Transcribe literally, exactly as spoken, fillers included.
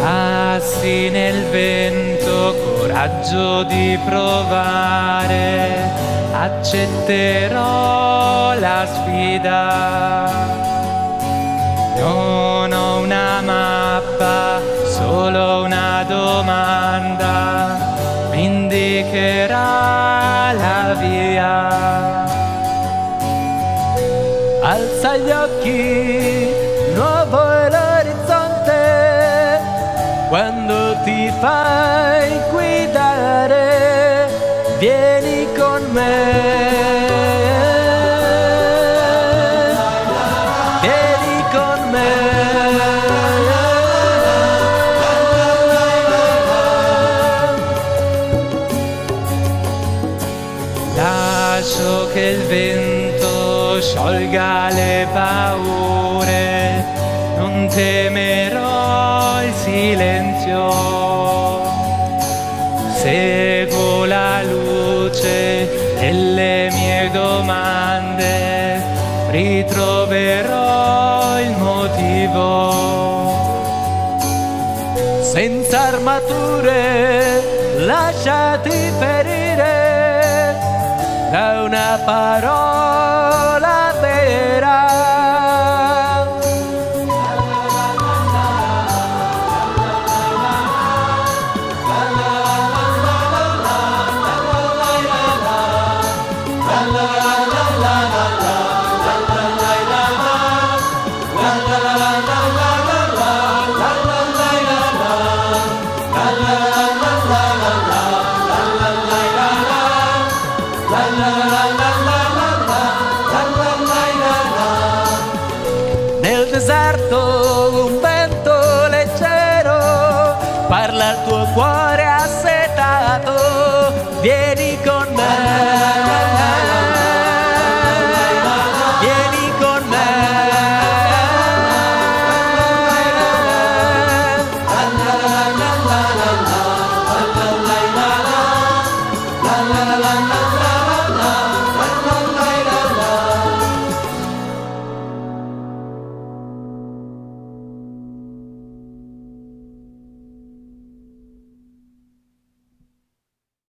Passi nel vento, coraggio di provare, accetterò la sfida. Non ho una mappa, solo una domanda, mi indicherà la via. Alza gli occhi, nuovo è l'orizzonte, quando ti fai guidare, vieni con me. Vieni con me. Lascio che il vento sciolga le paure, non temerò il silenzio. Seguo la luce delle mie domande, ritroverò il motivo. Senza armature, lasciati ferire da una parola vera. Nel deserto